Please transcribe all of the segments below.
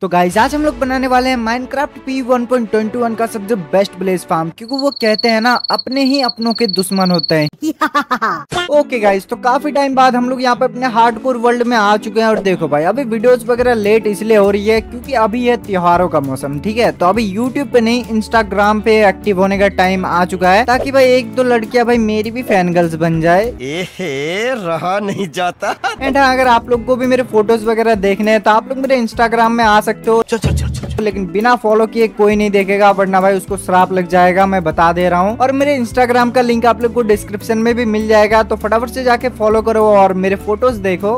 तो गाइस आज हम लोग बनाने वाले हैं माइनक्राफ्ट पी 1.21 का सबसे बेस्ट ब्लेज फार्म, क्योंकि वो कहते हैं ना अपने ही अपनों के दुश्मन होते हैं। ओके गाइस, तो काफी टाइम बाद हम लोग यहाँ पे अपने हार्डकोर वर्ल्ड में आ चुके हैं। और देखो भाई, अभी वीडियोस वगैरह लेट इसलिए हो रही है क्योंकि अभी है त्योहारों का मौसम, ठीक है। तो अभी यूट्यूब पे नहीं, इंस्टाग्राम पे एक्टिव होने का टाइम आ चुका है, ताकि भाई एक दो लड़कियां भाई मेरी भी फैन गर्ल्स बन जाए, रहा नहीं जाता। एंड अगर आप लोग को भी मेरे फोटोज वगैरह देखने हैं तो आप लोग मेरे इंस्टाग्राम में आ सकते हो, लेकिन बिना फॉलो किए कोई नहीं देखेगा, वरना भाई उसको श्राप लग जाएगा, मैं बता दे रहा हूँ। और मेरे इंस्टाग्राम का लिंक आप लोग को डिस्क्रिप्शन में भी मिल जाएगा, तो फटाफट से जाके फॉलो करो और मेरे फोटोज देखो।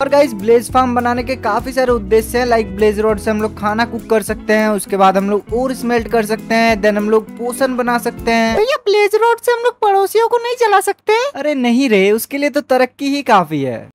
और गाइस, ब्लेज फार्म बनाने के काफी सारे उद्देश्य हैं, लाइक ब्लेज रोड से हम लोग खाना कुक कर सकते हैं, उसके बाद हम लोग और स्मेल्ट कर सकते हैं, देन हम लोग पोषण बना सकते हैं। भैया ब्लेज रोड से हम लोग पड़ोसियों को नहीं जला सकते? अरे नहीं रे, उसके लिए तो तरक्की ही काफी है।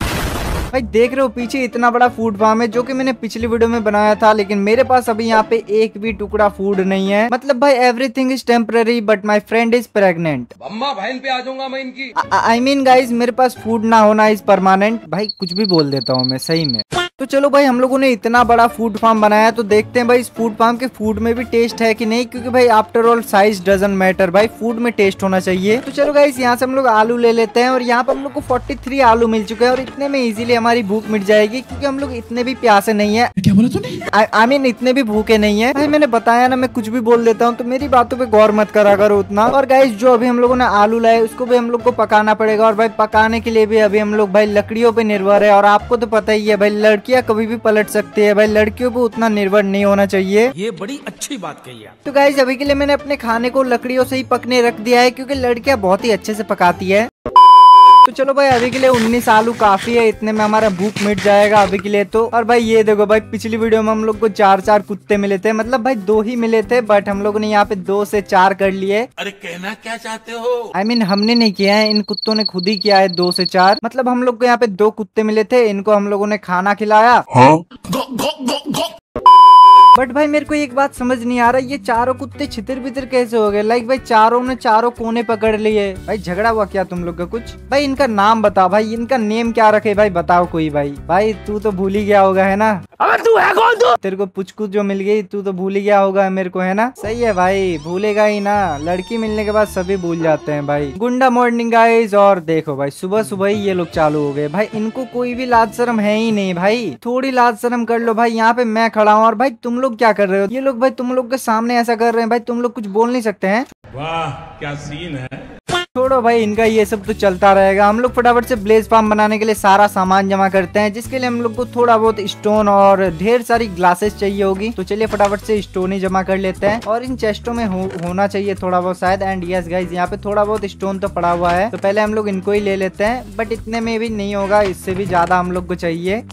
भाई देख रहे हो पीछे इतना बड़ा फूड फार्म है, जो कि मैंने पिछली वीडियो में बनाया था, लेकिन मेरे पास अभी यहाँ पे एक भी टुकड़ा फूड नहीं है। मतलब भाई everything is temporary but my friend is pregnant. अम्मा बहन पे आ जाऊंगा मैं इनकी। आई मीन गाइज, मेरे पास फूड ना होना इज परमानेंट। भाई कुछ भी बोल देता हूँ मैं सही में। तो चलो भाई, हम लोगों ने इतना बड़ा फूड फार्म बनाया, तो देखते हैं भाई इस फूड फार्म के फूड में भी टेस्ट है कि नहीं, क्योंकि भाई after all size doesn't matter, भाई फूड में टेस्ट होना चाहिए। तो चलो गाइस, यहाँ से हम लोग आलू ले लेते हैं, और यहाँ पर हम लोग को 43 आलू मिल चुके हैं, और इतने में इजीली हमारी भूख मिट जाएगी, क्योंकि हम लोग इतने भी प्यासे नहीं है। क्या बोला तूने? आई मीन इतने भी भूखे नहीं है। भाई मैंने बताया ना मैं कुछ भी बोल देता हूँ, तो मेरी बातों पर गौर मत करा करो उतना। और गाइस, जो अभी हम लोगों ने आलू लाए उसको भी हम लोग को पकाना पड़ेगा, और भाई पकाने के लिए भी अभी हम लोग भाई लकड़ियों पे निर्भर है। और आपको तो पता ही है भाई, लड़कियां कभी भी पलट सकती है, भाई लड़कियों पे उतना निर्भर नहीं होना चाहिए। ये बड़ी अच्छी बात कही आप। तो गाइस, अभी के लिए मैंने अपने खाने को लकड़ियों से ही पकने रख दिया है, क्योंकि लड़कियां बहुत ही अच्छे से पकाती है। तो चलो भाई, अभी के लिए 19 आलू काफी है, इतने में हमारा भूख मिट जाएगा अभी के लिए तो। और भाई ये देखो भाई, पिछली वीडियो में हम लोग को 4-4 कुत्ते मिले थे, मतलब भाई 2 ही मिले थे, बट हम लोग ने यहाँ पे 2 से 4 कर लिए। अरे कहना क्या चाहते हो? आई मीन हमने नहीं किया है, इन कुत्तों ने खुद ही किया है 2 से 4। मतलब हम लोग को यहाँ पे 2 कुत्ते मिले थे, इनको हम लोगों ने खाना खिलाया। बट भाई मेरे को एक बात समझ नहीं आ रहा, ये चारों कुत्ते छितर बितर कैसे हो गए? लाइक भाई चारों ने चारों कोने पकड़ लिए। भाई झगड़ा हुआ क्या तुम लोग का कुछ? भाई इनका नाम बताओ, भाई इनका नेम क्या रखे भाई बताओ कोई। भाई तू तो भूल ही गया होगा है ना? अबे तू है कौन तू? तेरे को पुचकू जो मिल गई, तू तो भूल ही गया होगा मेरे को, है ना? सही है भाई, भूलेगा ही ना, लड़की मिलने के बाद सभी भूल जाते हैं भाई। गुंडा मॉर्निंग गाइस। और देखो भाई, सुबह सुबह ही ये लोग चालू हो गए। भाई इनको कोई भी लाज शर्म है ही नहीं। भाई थोड़ी लाज शर्म कर लो भाई, यहाँ पे मैं खड़ा हूँ और भाई तुम लोग क्या कर रहे हो? ये लोग भाई तुम लोग के सामने ऐसा कर रहे हैं, भाई तुम लोग कुछ बोल नहीं सकते हैं? वाह क्या सीन है। छोड़ो भाई इनका, ये सब तो चलता रहेगा। हम लोग फटाफट से ब्लेज फार्म बनाने के लिए सारा सामान जमा करते हैं, जिसके लिए हम लोग को थोड़ा बहुत स्टोन और ढेर सारी ग्लासेस चाहिए होगी। तो चलिए फटाफट से स्टोन ही जमा कर लेते हैं, और इन चेस्टों में होना चाहिए थोड़ा बहुत शायद। एंड यस गाइस, यहाँ पे थोड़ा बहुत स्टोन तो पड़ा हुआ है, तो पहले हम लोग इनको ही ले लेते हैं। बट इतने में भी नहीं होगा, इससे भी ज्यादा हम लोग को चाहिए।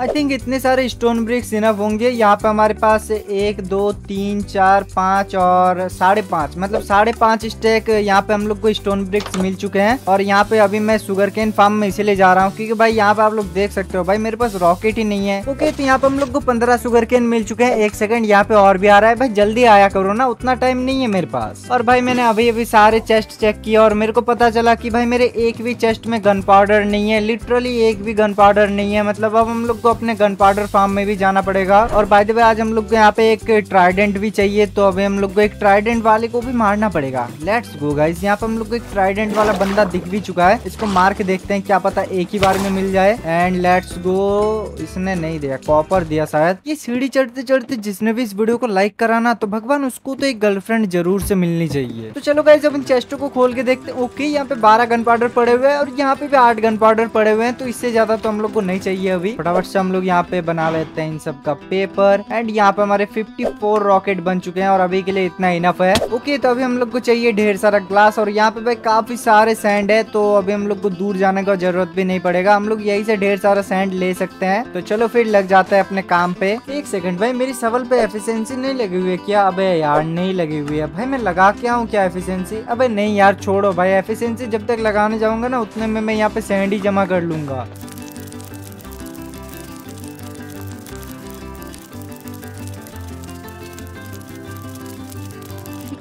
आई थिंक इतने सारे स्टोन ब्रिक्स इनफ होंगे। यहाँ पे हमारे पास 1, 2, 3, 4, 5 और 5.5, मतलब 5.5 स्टैक यहाँ पे हम लोग को स्टोन ब्रिक्स मिल चुके हैं। और यहाँ पे अभी मैं शुगर केन फार्म में इसीलिए जा रहा हूँ क्योंकि भाई यहाँ पे आप लोग देख सकते हो भाई मेरे पास रॉकेट ही नहीं है। ओके, तो यहाँ पे हम लोग को 15 शुगर केन मिल चुके हैं। एक सेकंड, यहाँ पे और भी आ रहा है। भाई जल्दी आया करो ना, उतना टाइम नहीं है मेरे पास। और भाई मैंने अभी अभी सारे चेस्ट चेक किया और मेरे को पता चला की भाई मेरे एक भी चेस्ट में गन पाउडर नहीं है, लिटरली एक भी गन पाउडर नहीं है। मतलब अब हम लोग अपने गन पाउडर फार्म में भी जाना पड़ेगा। और बाय द वे आज हम लोग को यहाँ पे एक ट्राइडेंट भी चाहिए, तो अभी हम लोग को एक ट्राइडेंट वाले को भी मारना पड़ेगा। लेट्स गो गाइस, यहाँ पे हम लोग को एक ट्राइडेंट वाला बंदा दिख भी चुका है, इसको मार के देखते हैं, क्या पता एक ही बार में मिल जाए। And let's go. इसने नहीं दिया, कॉपर दिया शायद। ये सीढ़ी चढ़ते चढ़ते जिसने भी इस वीडियो को लाइक करा ना, तो भगवान उसको तो एक गर्लफ्रेंड जरूर से मिलनी चाहिए। तो चलो गाइस, अब इन चेस्टों को खोल के देखते हैं। ओके, यहाँ पे 12 गन पाउडर पड़े हुए हैं और यहाँ पे भी 8 गन पाउडर पड़े हुए हैं, तो इससे ज्यादा तो हम लोग को नहीं चाहिए। अभी फटाफट हम लोग यहाँ पे बना लेते हैं इन सब का पेपर। एंड यहाँ पे हमारे 54 रॉकेट बन चुके हैं और अभी के लिए इतना इनफ है। ओके, तो अभी हम लोग को चाहिए ढेर सारा ग्लास, और यहाँ पे भाई काफी सारे सैंड है, तो अभी हम लोग को दूर जाने का जरूरत भी नहीं पड़ेगा, हम लोग यही से ढेर सारा सैंड ले सकते हैं। तो चलो फिर लग जाता है अपने काम पे। एक सेकंड, भाई मेरी सवल पे एफिशिएंसी नहीं लगी हुई है क्या? अबे यार नहीं लगी हुई है। भाई मैं लगा क्या हूँ क्या एफिशिएंसी? अबे नहीं यार छोड़ो भाई, एफिशिएंसी जब तक लगाने जाऊंगा ना, उतने में मैं यहाँ पे सैंड ही जमा कर लूंगा।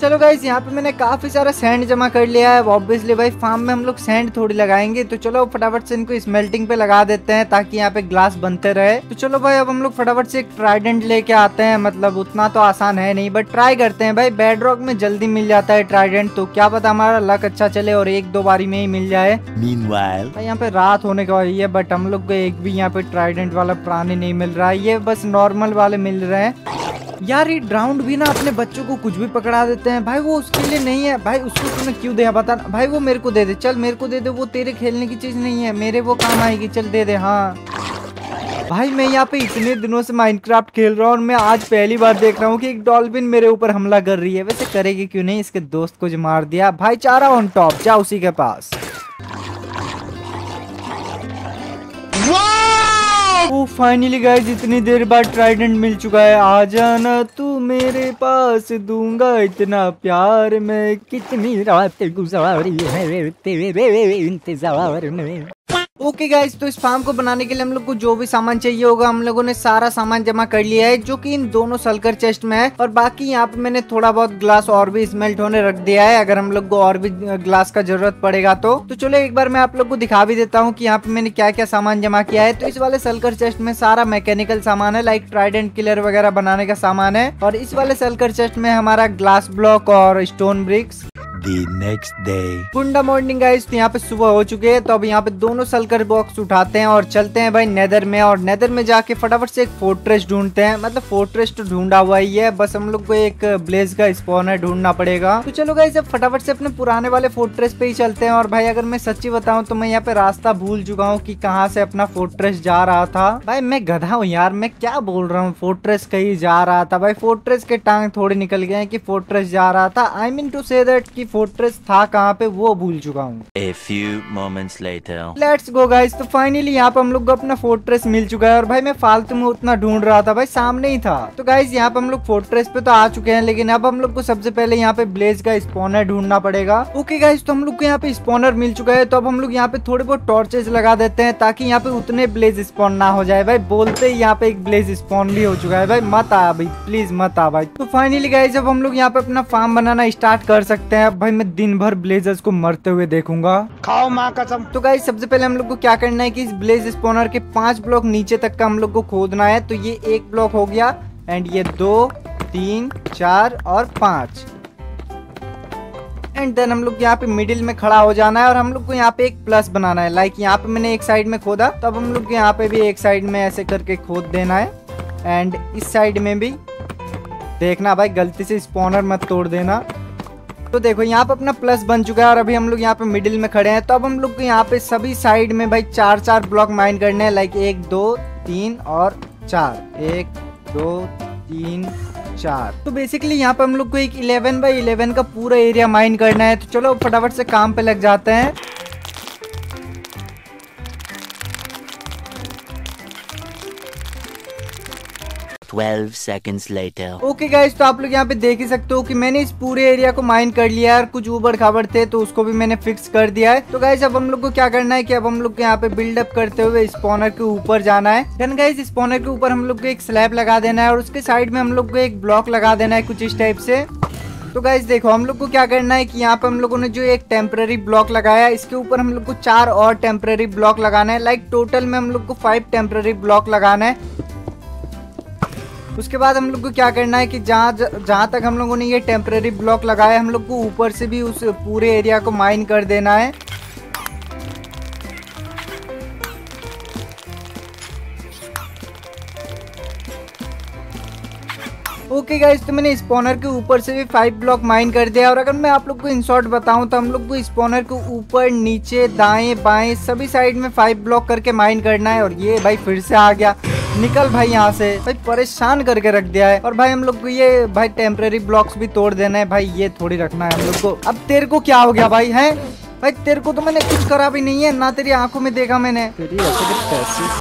चलो गाइस यहाँ पे मैंने काफ़ी सारा सैंड जमा कर लिया है। ऑब्वियसली भाई फार्म में हम लोग सैंड थोड़ी लगाएंगे, तो चलो फटाफट से इनको स्मेल्टिंग पे लगा देते हैं ताकि यहाँ पे ग्लास बनते रहे। तो चलो भाई अब हम लोग फटाफट से एक ट्राइडेंट लेके आते हैं। मतलब उतना तो आसान है नहीं, बट ट्राई करते हैं भाई। बेडरॉक में जल्दी मिल जाता है ट्राइडेंट, तो क्या पता हमारा लक अच्छा चले और एक दो बारी में ही मिल जाए। मीनवाइल भाई यहाँ पे रात होने का रही है, बट हम लोग को एक भी यहाँ पे ट्राइडेंट वाला प्राणी नहीं मिल रहा है, ये बस नॉर्मल वाले मिल रहे हैं। यार ये ड्राउंड भी ना अपने बच्चों को कुछ भी पकड़ा देते हैं भाई। वो उसके लिए नहीं है भाई, उसको तुमने क्यों दिया बता भाई। वो मेरे को दे दे, चल मेरे को दे दे, वो तेरे खेलने की चीज नहीं है, मेरे वो काम आएगी, चल दे दे। हाँ भाई मैं यहाँ पे इतने दिनों से माइनक्राफ्ट खेल रहा हूँ और मैं आज पहली बार देख रहा हूँ कि एक डॉल्फिन मेरे ऊपर हमला कर रही है। वैसे करेगी क्यों नहीं, इसके दोस्त को जो मार दिया भाई। चारा ऑन टॉप, जा उसी के पास। ओ फाइनली गाइस इतनी देर बाद ट्राइडेंट मिल चुका है। आ जाना तू मेरे पास, दूंगा इतना प्यार मैं, कितनी रातें गुजारी है तेरे इंतजार में। ओके गाइस तो इस फार्म को बनाने के लिए हम लोग को जो भी सामान चाहिए होगा हम लोगों ने सारा सामान जमा कर लिया है, जो कि इन दोनों सल्कर चेस्ट में है। और बाकी यहाँ पे मैंने थोड़ा बहुत ग्लास और भी स्मेल्ट होने रख दिया है, अगर हम लोग को और भी ग्लास का जरूरत पड़ेगा तो चलो एक बार मैं आप लोग को दिखा भी देता हूँ कि यहाँ पे मैंने क्या क्या सामान जमा किया है। तो इस वाले सल्कर चेस्ट में सारा मैकेनिकल सामान है, लाइक ट्राइडेंट किलर वगैरह बनाने का सामान है। और इस वाले सल्कर चेस्ट में हमारा ग्लास ब्लॉक और stone bricks. Next day good morning guys, तो यहाँ पे सुबह हो चुके हैं। तो अब यहाँ पे दोनों सल्कर बॉक्स उठाते हैं और चलते हैं भाई नेदर में। और नेदर में जाके फटाफट से एक फोर्ट्रेस ढूंढते हैं। मतलब फोर्ट्रेस तो ढूंढा हुआ ही है, बस हम लोग को एक ब्लेज का स्पॉनर ढूंढना पड़ेगा। तो चलो गाइस अब फटाफट से अपने पुराने वाले फोर्ट्रेस पे ही चलते हैं। और भाई अगर मैं सच्ची बताऊँ तो मैं यहाँ पे रास्ता भूल चुका हूँ की कहाँ से अपना फोर्ट्रेस जा रहा था। भाई मैं गधा हूँ यार, मैं क्या बोल रहा हूँ, फोर्ट्रेस कहीं जा रहा था भाई। फोर्ट्रेस के टांग थोड़े निकल गए की फोर्ट्रेस जा रहा था। I mean to say that की फोर्ट्रेस था कहाँ पे वो भूल चुका हूँ। A few moments later. Let's go guys, तो फाइनली यहाँ पे हम लोग को अपना फोर्ट्रेस मिल चुका है। और भाई मैं फालतू में उतना ढूंढ रहा था भाई, सामने ही था। तो गाइज यहाँ पे हम लोग फोर्ट्रेस पे तो आ चुके हैं, लेकिन अब हम लोग को सबसे पहले यहाँ पे ब्लेज का स्पॉनर ढूंढना पड़ेगा। ओके गाइज तो हम लोग को यहाँ पे स्पॉनर मिल चुका है, तो अब हम लोग यहाँ पे थोड़े बहुत टॉर्चेज लगा देते हैं ताकि यहाँ पे उतने ब्लेज स्पॉन ना हो जाए। भाई बोलते ही यहाँ पे एक ब्लेज स्पॉन भी हो चुका है। भाई मत आ भाई, प्लीज मत आ भाई। तो फाइनली गाइज अब हम लोग यहाँ पे अपना फार्म बनाना स्टार्ट कर सकते हैं। भाई मैं दिन भर ब्लेजर्स को मरते हुए देखूंगा, खाओ माँ कसम। तो गाइस सबसे पहले हम लोग को क्या करना है कि इस ब्लेज स्पॉनर के 5 ब्लॉक नीचे तक का हम लोग को खोदना है। तो ये 1 ब्लॉक हो गया, एंड ये 2, 3, 4 और 5, एंड देन हम लोग यहाँ पे मिडिल में खड़ा हो जाना है। और हम लोग को यहाँ पे एक प्लस बनाना है, लाइक यहाँ पे मैंने एक साइड में खोदा, तब हम लोग यहाँ पे भी एक साइड में ऐसे करके खोद देना है, एंड इस साइड में भी देखना भाई गलती से स्पॉनर मत तोड़ देना। तो देखो यहाँ पे अपना प्लस बन चुका है और अभी हम लोग यहाँ पे मिडिल में खड़े हैं। तो अब हम लोग को यहाँ पे सभी साइड में भाई 4-4 ब्लॉक माइन करने हैं, लाइक 1, 2, 3 और 4, 1, 2, 3, 4। तो बेसिकली यहाँ पे हम लोग को एक 11 by 11 का पूरा एरिया माइन करना है। तो चलो फटाफट से काम पे लग जाते हैं। ओके गाइस तो आप लोग यहाँ पे देख ही सकते हो कि मैंने इस पूरे एरिया को माइन कर लिया है और कुछ ऊबड़ खाबड़ थे तो उसको भी मैंने फिक्स कर दिया है। तो गाइस अब हम लोग को क्या करना है कि अब हम लोग को यहाँ पे बिल्डअप करते हुए स्पॉनर के ऊपर जाना है। देन गाइस स्पॉनर के ऊपर हम लोग को एक स्लैब लगा देना है और उसके साइड में हम लोग को एक ब्लॉक लगा देना है कुछ इस टाइप से। तो गाइस देखो हम लोग को क्या करना है कि यहाँ पे हम लोगों ने जो एक टेम्पररी ब्लॉक लगाया है इसके ऊपर हम लोग को 4 और टेम्पररी ब्लॉक लगाना है। लाइक टोटल में हम लोग को 5 टेम्पररी ब्लॉक लगाना है। उसके बाद हम लोग को क्या करना है कि जहाँ तक हम लोगों ने ये टेम्पररी ब्लॉक लगाया हम लोग को ऊपर से भी उस पूरे एरिया को माइन कर देना है। ओके गाइस तो मैंने स्पॉनर के ऊपर से भी 5 ब्लॉक माइन कर दिया। और अगर मैं आप लोग को इन शॉर्ट बताऊं तो हम लोग को स्पॉनर के ऊपर नीचे दाएं बाएं सभी साइड में 5 ब्लॉक करके माइन करना है। और ये भाई फिर से आ गया, निकल भाई यहाँ से, भाई परेशान करके रख दिया है। और भाई हम लोग को ये भाई टेम्पररी ब्लॉक्स भी तोड़ देना है, भाई ये थोड़ी रखना है हम लोग को। अब तेरे को क्या हो गया भाई, हैं भाई तेरे को तो मैंने कुछ करा भी नहीं है ना, तेरी आंखों में देखा मैंने।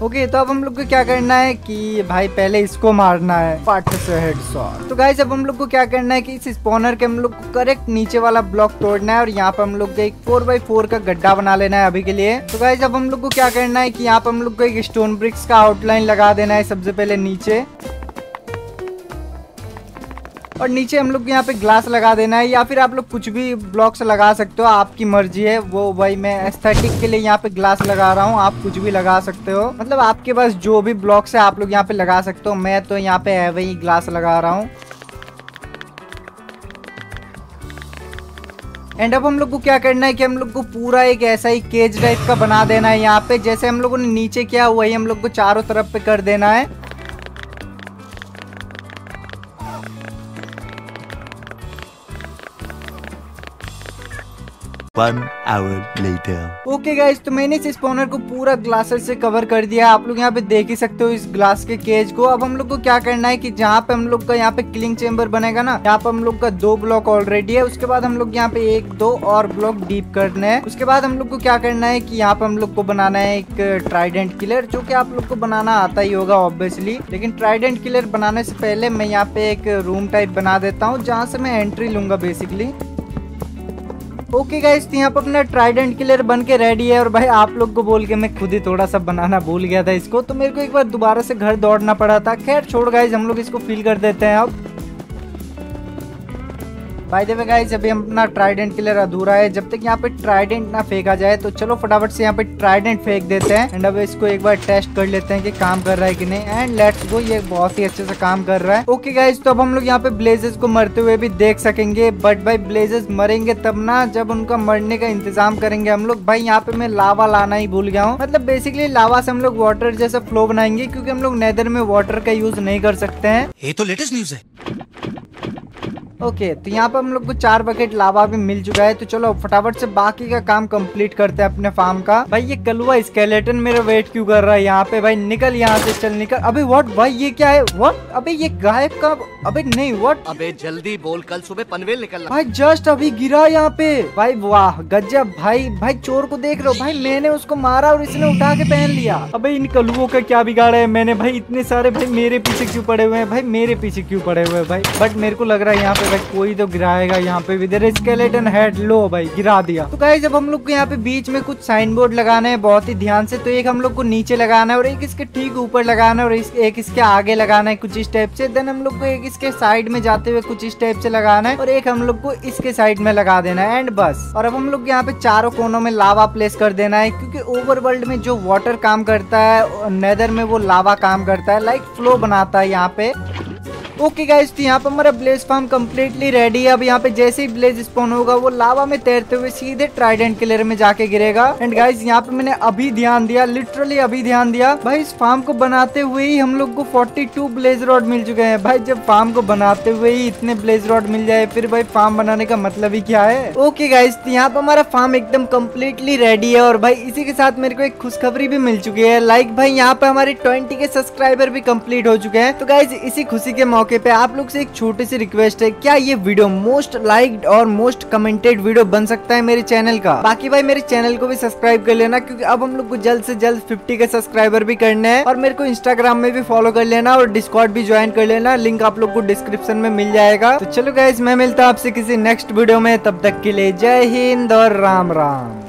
ओके तो अब हम लोग को क्या करना है कि भाई पहले इसको मारना है पार्ट से हेडशॉट। तो गाइस अब हम लोग को क्या करना है कि इस स्पॉनर के हम लोग को करेक्ट नीचे वाला ब्लॉक तोड़ना है और यहाँ पे हम लोग को एक 4x4 का गड्ढा बना लेना है अभी के लिए। तो गाइस अब हम लोग को क्या करना है कि यहाँ पे हम लोग को एक स्टोन ब्रिक्स का आउटलाइन लगा देना है सबसे पहले नीचे। और नीचे हम लोग को यहाँ पे ग्लास लगा देना है, या फिर आप लोग कुछ भी ब्लॉक्स लगा सकते हो, आपकी मर्जी है वो। भाई मैं एस्थेटिक के लिए यहाँ पे ग्लास लगा रहा हूँ, आप कुछ भी लगा सकते हो, मतलब आपके पास जो भी ब्लॉक्स है आप लोग यहाँ पे लगा सकते हो। मैं तो यहाँ पे है वही ग्लास लगा रहा हूँ। एंड अब हम लोग को क्या करना है कि हम लोग को पूरा एक ऐसा ही केज टाइप का बना देना है यहाँ पे, जैसे हम लोगों ने नीचे किया वही हम लोग को चारों तरफ पे कर देना है। ओके गाइस, तो मैंने इस स्पॉनर को पूरा ग्लासेस से कवर कर दिया, आप लोग यहाँ पे देख ही सकते हो इस ग्लास के केज को। अब हम लोग को क्या करना है कि जहाँ पे हम लोग का यहाँ पे किलिंग चेंबर बनेगा ना, यहाँ पे हम लोग का 2 ब्लॉक ऑलरेडी है, उसके बाद हम लोग यहाँ पे 1-2 और ब्लॉक डीप करने हैं। उसके बाद हम लोग को क्या करना है कि यहाँ पे हम लोग को बनाना है एक ट्राइडेंट किलर, जो की आप लोग को बनाना आता ही होगा ऑब्वियसली। लेकिन ट्राइडेंट किलर बनाने से पहले मैं यहाँ पे एक रूम टाइप बना देता हूँ, जहाँ से मैं एंट्री लूंगा बेसिकली। ओके गाइस, तो यहाँ पर अपना ट्राइडेंट किलर बन के रेडी है। और भाई आप लोग को बोल के मैं खुद ही थोड़ा सा बनाना भूल गया था इसको, तो मेरे को एक बार दोबारा से घर दौड़ना पड़ा था। खैर छोड़ गाइस, हम लोग इसको फिल कर देते हैं। अब बाय द वे गाइस, अभी अपना ट्राइडेंट किलर अधूरा है, जब तक यहाँ पे ट्राइडेंट ना फेंका जाए, तो चलो फटाफट से यहाँ पे ट्राइडेंट फेंक देते हैं। एंड अब इसको एक बार टेस्ट कर लेते हैं कि काम कर रहा है कि नहीं। एंड लेट्स गो, ये बहुत ही अच्छे से काम कर रहा है। ओके गाइस, तो अब हम लोग यहाँ पे ब्लेजेस को मरते हुए भी देख सकेंगे, बट भाई ब्लेजेस मरेंगे तब ना जब उनका मरने का इंतजाम करेंगे हम लोग। भाई यहाँ पे मैं लावा लाना ही भूल गया हूँ, मतलब बेसिकली लावा से हम लोग वाटर जैसा फ्लो बनाएंगे, क्योंकि हम लोग नेदर में वाटर का यूज नहीं कर सकते हैं। ये तो लेटेस्ट न्यूज है। ओके, तो यहाँ पर हम लोग को 4 बकेट लावा भी मिल चुका है, तो चलो फटाफट से बाकी का काम कंप्लीट करते हैं अपने फार्म का। भाई ये कलुआ स्केलेटन मेरा वेट क्यों कर रहा है यहाँ पे? भाई निकल यहाँ से, चल निकल। अबे व्हाट भाई, ये क्या है? व्हाट अबे, ये गायब का? अबे नहीं, व्हाट? अबे जल्दी बोल, कल सुबह पनवेल निकलना। भाई जस्ट अभी गिरा यहाँ पे। भाई वाह गजब। भाई चोर को देख रहे हो? भाई मैंने उसको मारा और इसने उठा के पहन लिया। अबे इन कलुओं का क्या बिगाड़ है मैंने? भाई इतने सारे भाई मेरे पीछे क्यों पड़े हुए हैं? भाई मेरे पीछे क्यों पड़े हुए हैं भाई? बट मेरे को लग रहा है यहाँ भाई कोई तो गिराएगा यहाँ पे भी। देयर स्केलेटन हेड, लो भाई गिरा दिया। तो गाइस, जब हम लोग को यहाँ पे बीच में कुछ साइन बोर्ड लगाना है बहुत ही ध्यान से, तो एक हम लोग को नीचे लगाना है और एक इसके ठीक ऊपर लगाना है और एक इसके आगे लगाना है कुछ इस टाइप से। देन हम लोग को एक इसके साइड में जाते हुए कुछ इस टाइप से लगाना है और एक हम लोग को इसके साइड में लगा देना है, एंड बस। और अब हम लोग यहाँ पे चारों कोनों में लावा प्लेस कर देना है, क्योंकि ओवरवर्ल्ड में जो वाटर काम करता है नेदर में वो लावा काम करता है, लाइक फ्लो बनाता है यहाँ पे। ओके गाइस, तो यहाँ पर हमारा ब्लेज फार्म कम्प्लीटली रेडी है। अब यहाँ पे जैसे ही ब्लेज स्पॉन होगा वो लावा में तैरते हुए सीधे ट्राइडेंट किलर में जाके गिरेगा। एंड गाइस, यहाँ पे मैंने अभी ध्यान दिया, लिटरली अभी ध्यान दिया, भाई इस फार्म को बनाते हुए ही हम लोग को 42 ब्लेज रॉड मिल चुके हैं। भाई जब फार्म को बनाते हुए ही इतने ब्लेज रॉड मिल जाए, फिर भाई फार्म बनाने का मतलब ही क्या है। ओके गाइस, तो यहाँ पर हमारा फार्म एकदम कम्प्लीटली रेडी है। और भाई इसी के साथ मेरे को एक खुशखबरी भी मिल चुकी है, लाइक भाई यहाँ पे हमारे 20 के सब्सक्राइबर भी कम्प्लीट हो चुके हैं। तो गाइज, इसी खुशी के ओके पे आप लोग से एक छोटी सी रिक्वेस्ट है, क्या ये वीडियो मोस्ट लाइक्ड और मोस्ट कमेंटेड वीडियो बन सकता है मेरे चैनल का? बाकी भाई मेरे चैनल को भी सब्सक्राइब कर लेना, क्योंकि अब हम लोग को जल्द से जल्द 50 के सब्सक्राइबर भी करने हैं। और मेरे को इंस्टाग्राम में भी फॉलो कर लेना और डिस्कॉर्ड भी ज्वाइन कर लेना, लिंक आप लोग को डिस्क्रिप्शन में मिल जाएगा। तो चलो गाइज, मैं मिलता हूँ आपसे किसी नेक्स्ट वीडियो में, तब तक के लिए जय हिंद और राम राम।